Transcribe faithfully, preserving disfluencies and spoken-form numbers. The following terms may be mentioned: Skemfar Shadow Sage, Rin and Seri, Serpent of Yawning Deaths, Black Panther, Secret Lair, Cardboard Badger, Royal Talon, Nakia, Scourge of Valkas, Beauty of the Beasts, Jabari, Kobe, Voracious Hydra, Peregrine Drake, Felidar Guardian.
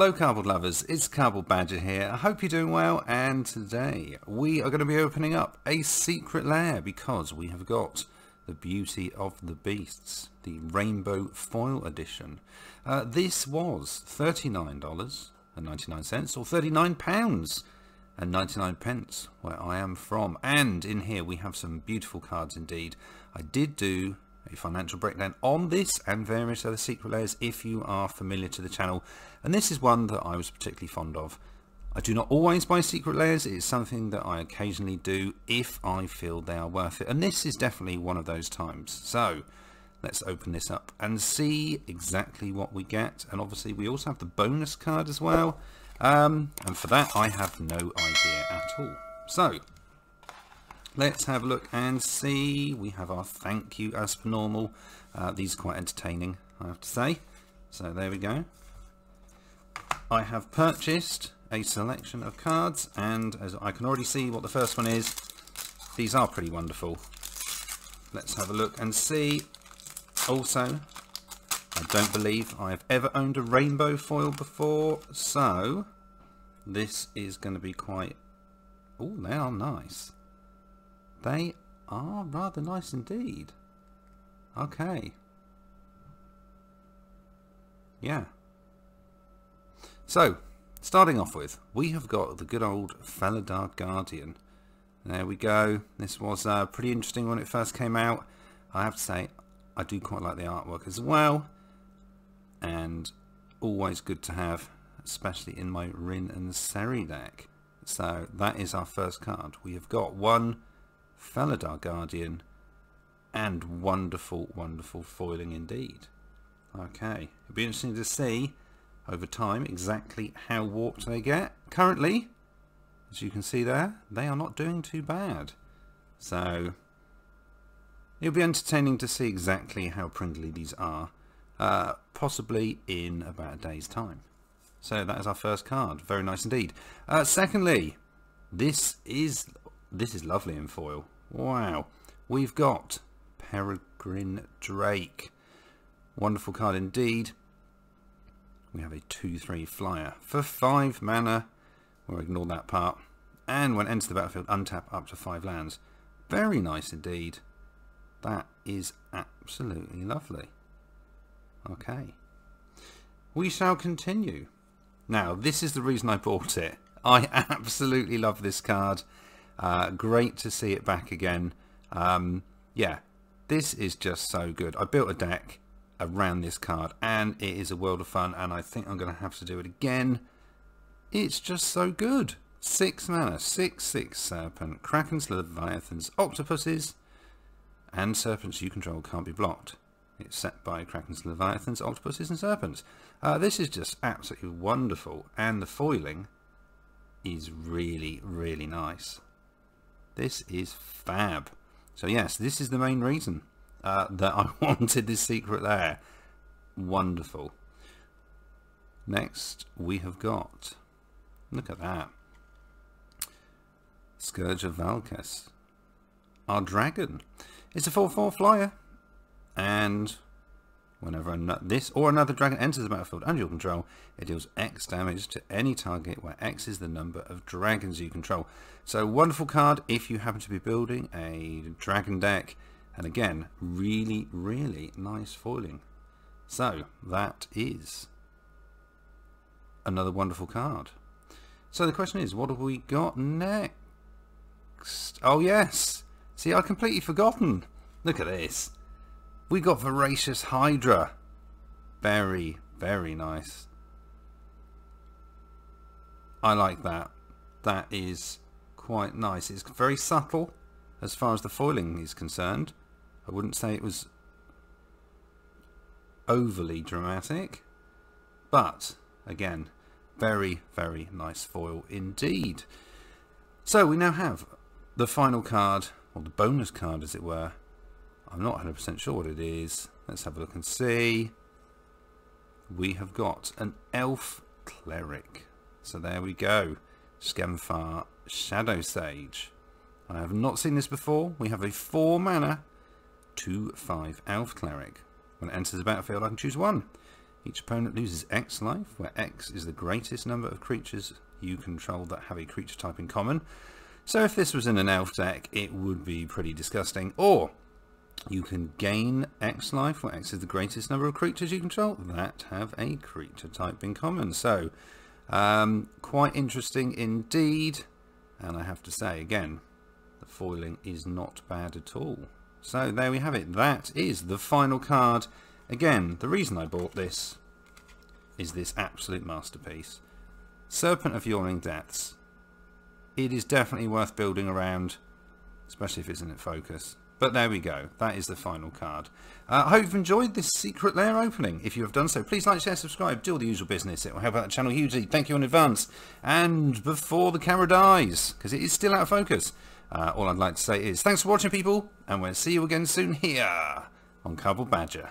Hello Cardboard lovers, it's Cardboard Badger here. I hope you're doing well, and today we are going to be opening up a secret lair because we have got the Beauty of the Beasts, the Rainbow Foil Edition. Uh, this was thirty-nine dollars and ninety-nine cents or thirty-nine pounds and ninety-nine pence where I am from, and in here we have some beautiful cards indeed. I did do a financial breakdown on this and various other secret layers if you are familiar to the channel, and this is one that I was particularly fond of. I do not always buy secret layers, it is something that I occasionally do if I feel they are worth it, and this is definitely one of those times. So let's open this up and see exactly what we get, and obviously we also have the bonus card as well, um, and for that I have no idea at all. So let's have a look and see. We have our thank you as per normal. Uh, these are quite entertaining, I have to say. So there we go. I have purchased a selection of cards, and as I can already see what the first one is, these are pretty wonderful. Let's have a look and see. Also, I don't believe I've ever owned a rainbow foil before, so this is going to be quite... Oh, they are nice. They are rather nice indeed. Okay. Yeah. So, starting off with, we have got the good old Felidar Guardian. There we go. This was uh, pretty interesting when it first came out. I have to say, I do quite like the artwork as well. And always good to have, especially in my Rin and Seri deck. So, that is our first card. We have got one Felidar Guardian, and wonderful wonderful foiling indeed. Okay, it'll be interesting to see over time exactly how warped they get. Currently, as you can see there, they are not doing too bad, so it'll be entertaining to see exactly how pringly these are, uh, possibly in about a day's time. So that is our first card, very nice indeed. Uh, secondly, this is This is lovely in foil. Wow. We've got Peregrine Drake. Wonderful card indeed. We have a two three flyer for five mana. We'll ignore that part. And when it enters the battlefield, untap up to five lands. Very nice indeed. That is absolutely lovely. Okay. We shall continue. Now, this is the reason I bought it. I absolutely love this card. Uh, great to see it back again. Um, yeah, this is just so good. I built a deck around this card and it is a world of fun, and I think I'm going to have to do it again. It's just so good. Six mana, six, six serpent, krakens, leviathans, octopuses, and serpents you control can't be blocked. It's set by krakens, leviathans, octopuses, and serpents. Uh, this is just absolutely wonderful, and the foiling is really, really nice. This is fab. So yes, this is the main reason uh, that I wanted this secret lair. Wonderful. Next we have got, look at that, Scourge of Valkas, our dragon. It's a four four flyer, and whenever this or another dragon enters the battlefield under your control, it deals X damage to any target where X is the number of dragons you control. So wonderful card if you happen to be building a dragon deck. And again, really, really nice foiling. So that is another wonderful card. So the question is, what have we got next? Oh yes! See, I've completely forgotten. Look at this. We got Voracious Hydra. Very, very nice. I like that. That is quite nice. It's very subtle as far as the foiling is concerned. I wouldn't say it was overly dramatic, but again, very, very nice foil indeed. So we now have the final card, or the bonus card as it were. I'm not one hundred percent sure what it is. Let's have a look and see. We have got an elf cleric. So there we go. Skemfar Shadow Sage. I have not seen this before. We have a four mana two five elf cleric. When it enters the battlefield, I can choose one. Each opponent loses X life, where X is the greatest number of creatures you control that have a creature type in common. So if this was in an elf deck, it would be pretty disgusting. Or you can gain X life, where X is the greatest number of creatures you control that have a creature type in common. So um, quite interesting indeed. And I have to say again, the foiling is not bad at all. So there we have it. That is the final card. Again, the reason I bought this is this absolute masterpiece. Serpent of Yawning Deaths. It is definitely worth building around, especially if it's in focus. But there we go. That is the final card. Uh, I hope you've enjoyed this secret lair opening. If you have done so, please like, share, subscribe, do all the usual business. It will help out the channel hugely. Thank you in advance. And before the camera dies, because it is still out of focus, uh, all I'd like to say is thanks for watching, people, and we'll see you again soon here on Cardboard Badger.